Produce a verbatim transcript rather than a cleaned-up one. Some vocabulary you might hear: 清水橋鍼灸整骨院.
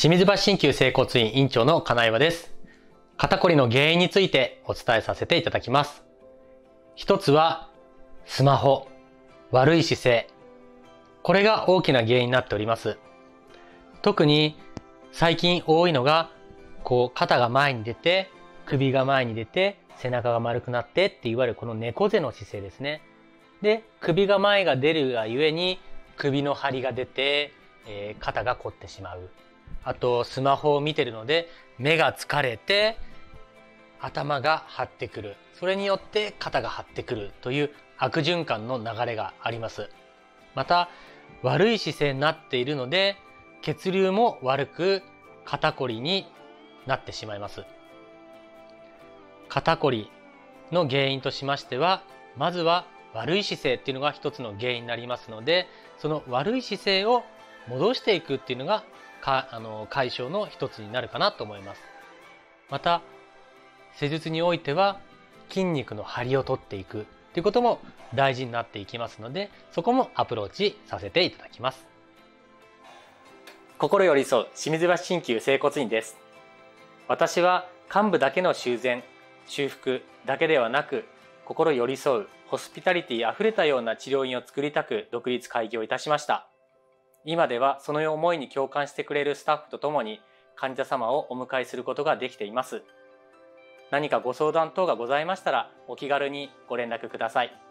清水橋鍼灸整骨院院長の金岩です。肩こりの原因についてお伝えさせていただきます。一つはスマホ、悪い姿勢。これが大きな原因になっております。特に最近多いのがこう肩が前に出て、首が前に出て、背中が丸くなってっていわゆるこの猫背の姿勢ですね。で、首が前が出るがゆえに首の張りが出て、えー、肩が凝ってしまう。あとスマホを見てるので目が疲れて頭が張ってくる。それによって肩が張ってくるという悪循環の流れがあります。また悪い姿勢になっているので血流も悪く肩こりになってしまいます。肩こりの原因としましては、まずは悪い姿勢っていうのが一つの原因になりますので、その悪い姿勢を戻していくっていうのがかあの解消の一つになるかなと思います。また施術においては筋肉の張りを取っていくということも大事になっていきますので、そこもアプローチさせていただきます。心寄り添う清水橋鍼灸整骨院です。私は患部だけの修繕修復だけではなく、心寄り添うホスピタリティあふれたような治療院を作りたく独立開業いたしました。今ではその思いに共感してくれるスタッフとともに患者様をお迎えすることができています。何かご相談等がございましたらお気軽にご連絡ください。